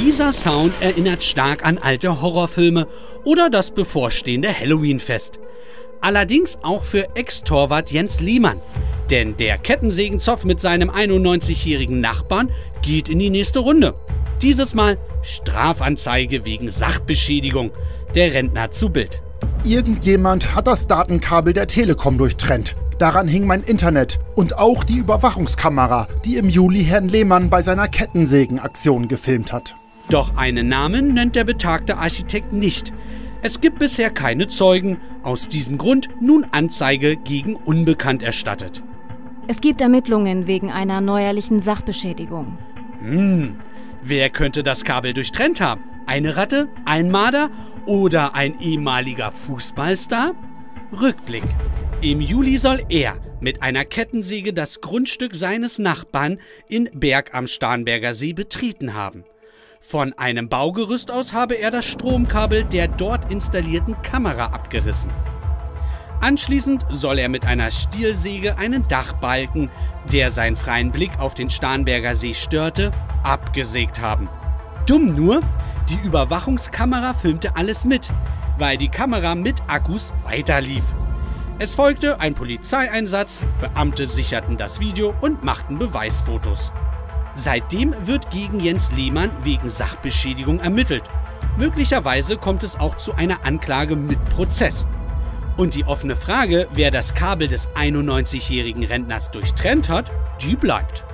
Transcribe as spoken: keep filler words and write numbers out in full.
Dieser Sound erinnert stark an alte Horrorfilme oder das bevorstehende Halloween-Fest. Allerdings auch für Ex-Torwart Jens Lehmann. Denn der Kettensägenzoff mit seinem einundneunzigjährigen Nachbarn geht in die nächste Runde. Dieses Mal Strafanzeige wegen Sachbeschädigung. Der Rentner zu Bild. Irgendjemand hat das Datenkabel der Telekom durchtrennt. Daran hing mein Internet und auch die Überwachungskamera, die im Juli Herrn Lehmann bei seiner Kettensägenaktion gefilmt hat. Doch einen Namen nennt der betagte Architekt nicht. Es gibt bisher keine Zeugen. Aus diesem Grund nun Anzeige gegen Unbekannt erstattet. Es gibt Ermittlungen wegen einer neuerlichen Sachbeschädigung. Hm, wer könnte das Kabel durchtrennt haben? Eine Ratte, ein Marder oder ein ehemaliger Fußballstar? Rückblick. Im Juli soll er mit einer Kettensäge das Grundstück seines Nachbarn in Berg am Starnberger See betreten haben. Von einem Baugerüst aus habe er das Stromkabel der dort installierten Kamera abgerissen. Anschließend soll er mit einer Stielsäge einen Dachbalken, der seinen freien Blick auf den Starnberger See störte, abgesägt haben. Dumm nur, die Überwachungskamera filmte alles mit, weil die Kamera mit Akkus weiterlief. Es folgte ein Polizeieinsatz, Beamte sicherten das Video und machten Beweisfotos. Seitdem wird gegen Jens Lehmann wegen Sachbeschädigung ermittelt. Möglicherweise kommt es auch zu einer Anklage mit Prozess. Und die offene Frage, wer das Kabel des einundneunzigjährigen Rentners durchtrennt hat, die bleibt.